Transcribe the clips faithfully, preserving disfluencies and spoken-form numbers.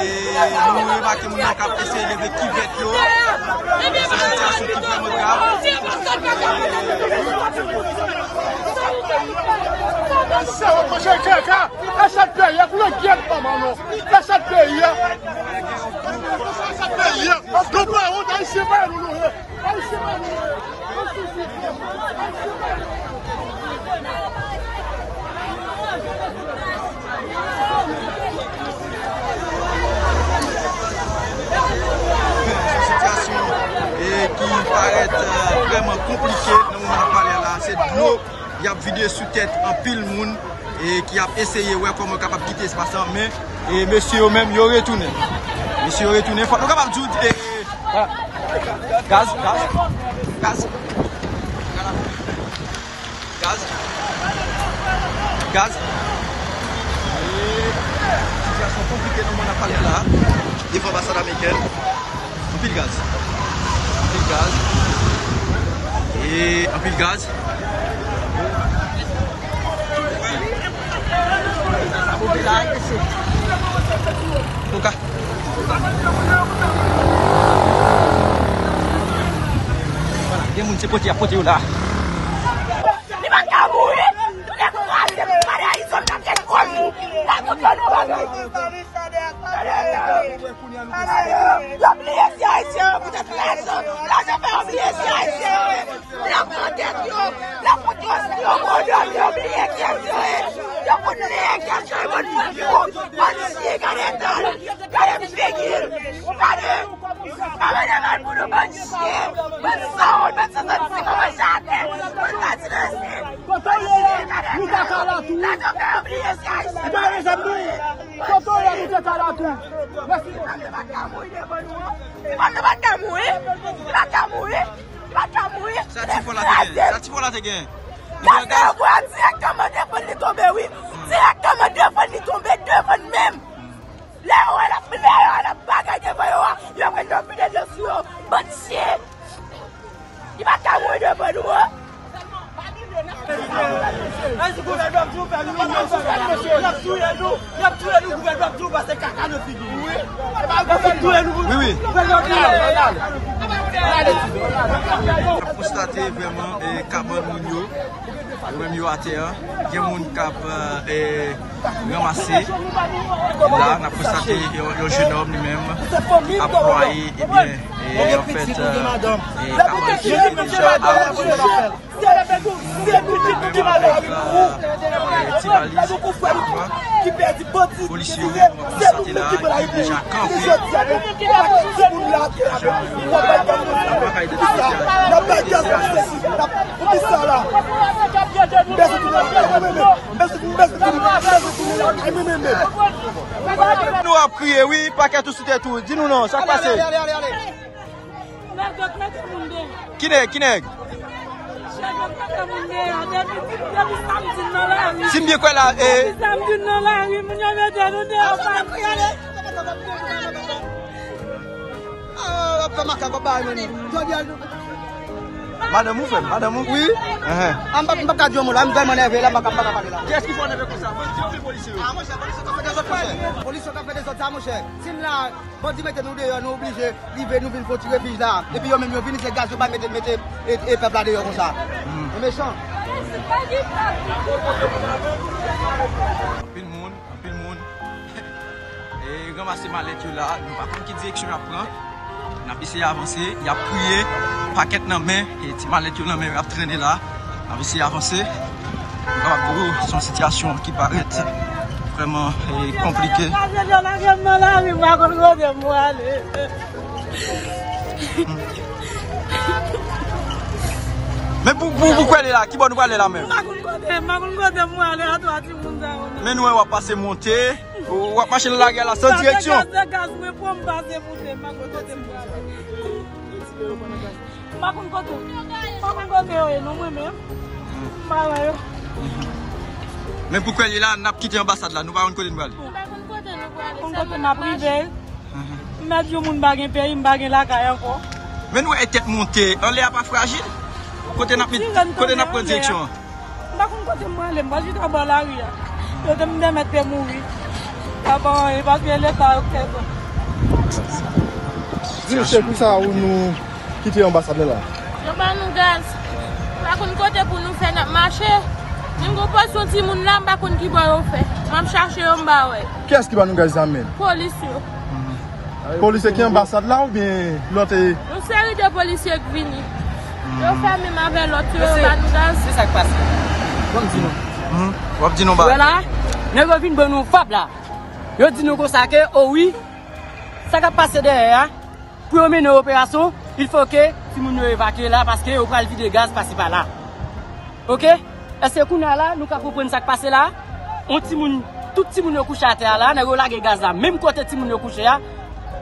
Et nous remarquons mon cap essayer de lever qui vêt yo. Qui paraît euh, vraiment compliqué. Nous on a parlé là, c'est de l'eau. Il y a vidé sous tête en pile monde et qui a essayé ouais comment capable quitter espace en main et monsieur eux même il retourné. Monsieur retourné, faut capable de dire gaz gaz gaz gaz gaz situation compliquée nous on a parlé là. Il faut passer à l'américaine. En pile gaz. Gaz et un peu de gaz. Okay. Voilà, il y a mon petit potier à potier là. Oui, oui. On constate vraiment et carbone mounio, même yo à terre, des moun cap et ramasser. Là, on a constaté le jeune homme lui-même employé et bien et en fait nous avons crié, oui, paquet tout c'était tout. Dis-nous non, ça passe. Qui n'est, qui n'est? Si bien quoi là et madame, madame, oui. On va pas dire, on va pas m'enlever là, on va pas parler là. Qu'est-ce qu'il faut enlever comme ça? Monsieur le policier. Ah, moi, c'est la police qui a fait des autres armes, mon cher. Si là, quand ils mettent nous dehors, nous obligés, ils veulent nous venir pour tirer pige là. Et puis, ils viennent venir, ces gars, ils vont pas mettre et peuple là dehors comme ça. C'est méchant. Pile monde, pile monde. Et ramasser ma lettre là, nous pas qui direction à prendre. On a essayé d'avancer, il a prié. Paquet dans la main, et tu m'as laissé dans la main, on a traîné là, on a essayé d'avancer. C'est une situation qui paraît vraiment compliquée. Mais pourquoi elle est là? Qui va nous aller là même? Mais nous, on va passer monter, on va marcher dans la guerre sans direction. Ma kongoto, ma kongoto yo non moi même. Malayo. Mais pourquoi il est là, n'a quitté l'ambassade là, nous pas on connait nous aller. Kongoto n'a privé. Mais Dieu moun ba gen pays, ba gen la caille encore. Mais nous est tête montée, on l'air pas fragile. Côté n'a côté n'a prendre direction. Ma kongoto moi l'aime, pas du tout dans la rue. Je te me mettre mourir. Ah bon, et parce que l'état OK. Dis c'est pour ça où nous qui est l'ambassade là? Je ne sais pas nous gaz. Je ne sais pas pour nous faire notre marché. Je ne sais pas si les gens là ne qui pas faire. Je vais chercher un bar. Qu'est-ce qui va nous gaz là? Police. Policiers qui est l'ambassade là ou bien l'autre? Une série de policiers qui viennent. Ils ont fait même avec l'autre. C'est ça qui passe. Bon, dis-nous. Bon, dis-nous. Voilà. Nous avons vu une bonne femme là. Ils disent que ça oui. Ça qui passe derrière. Pour mener une opération, il faut que si nous évacuer là parce que on prend le vide de gaz passer par là. OK? Est-ce que nous là, nous comprenons ça qui passe là? On ti moun, tout ti moun couché à terre là, nous laguer gaz là, même côté ti moun couché là.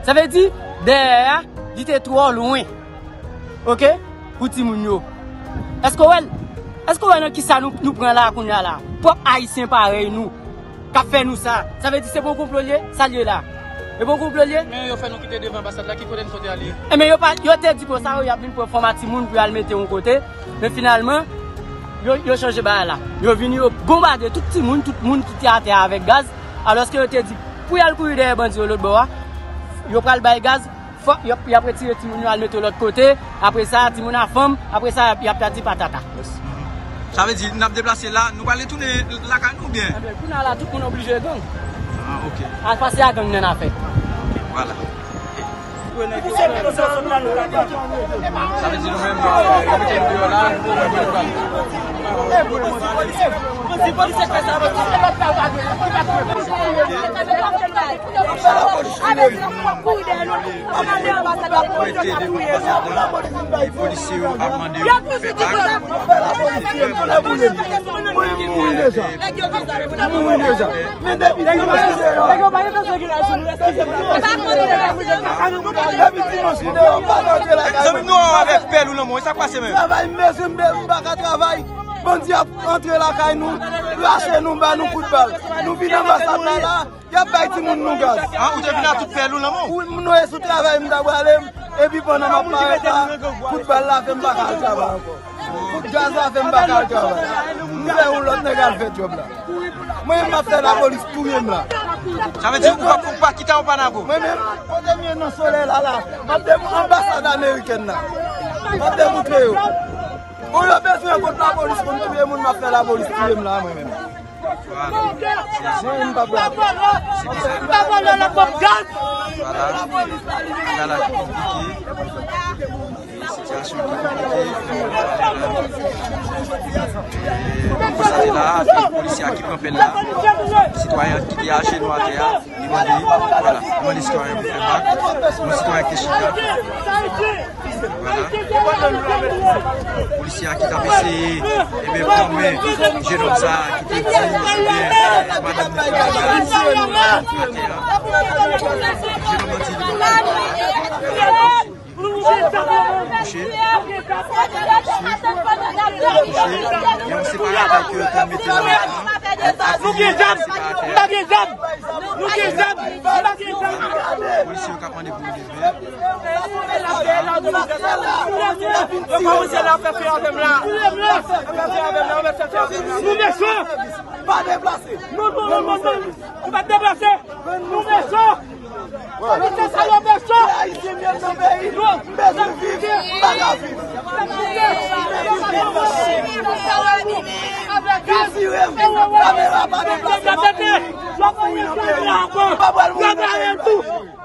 Ça veut dire derrière, il était trop loin. OK? Pour ti moun yo. Est-ce que elle Est-ce que qui ça nous nous prend là qu'on a là? Peuple haïtien pareil nous. Qu'a fait nous ça? Ça veut dire c'est bon complot ça lieu là. Et bon complot lié? Mais ils font nous quitter devant l'ambassade là qui connaît nous côté aller. Et mais ils pas ils te dit pour ça il y a une pour former tout monde pour aller mettre un côté mais finalement ils ont changé ba là. Ils venu bombarder tout petit monde tout monde qui était à terre avec gaz alors que ils te dit pour aller courir derrière bandit l'autre bord ils prend le bail gaz ils après tirer tout monde aller mettre l'autre côté après ça tout monde à femme après ça il a perdu patata. Ça veut dire nous avons déplacé là nous allons tourner la canne ou bien? Pour là tout monde obligé gang. Ah, ok. À passer à gang, on a fait. Voilà. Ça veut dire nous-mêmes, on est là, on nous avec pelle ou non, ça passe même. Travail, mais je ne pas travail. Bon Dieu, entre la caille, nous, lâchez nous, nous coup de balle. Nous venons l'ambassade là, il y a pas de monde nous gaz. Ah, vous devez tout pelle ou non? Oui, nous sommes sous travail, nous devons aller. Et puis pendant ma part, coup de balle là, fait un bac à travail encore. Coup de gaz là, fait un bac à travail. Nous, on l'a fait, job là. Moi, je m'appelle la police, tout le monde là. Ça veut dire que vous ne pouvez pas quitter au Panago. Moi-même, quand je viens dans le soleil, là, je suis ambassade américaine. Je suis ambassade. Quand je fais besoin contre la police, quand tout le monde m'a fait la police, je suis là moi-même. Voilà. Je ne pas voir. Je ne peux pas voir la propagande. Voilà. Voilà. Situation compliquée. Là, les policiers qui prennent là, les citoyens qui déhachent nos terres, ils vont dire, voilà, moi les citoyens vous faites pas, nos citoyens qui sont là, voilà, les policiers qui tapent ici, et bien bon, mais j'ai l'autre ça, qui fait ça, madame la police, j'ai l'autre et on sait pas là que t'as mis tes mains. Nous qui sommes, nous qui sommes, nous qui sommes, nous qui sommes. Policiers qui prennent des boules de verre. Le policier là, fait faire avec là. Nous méchants, pas déplacer. Non non non non, on va déplacer. Nous méchants. Nous salons méchants. Nous Vamos, vamos, vamos, vamos,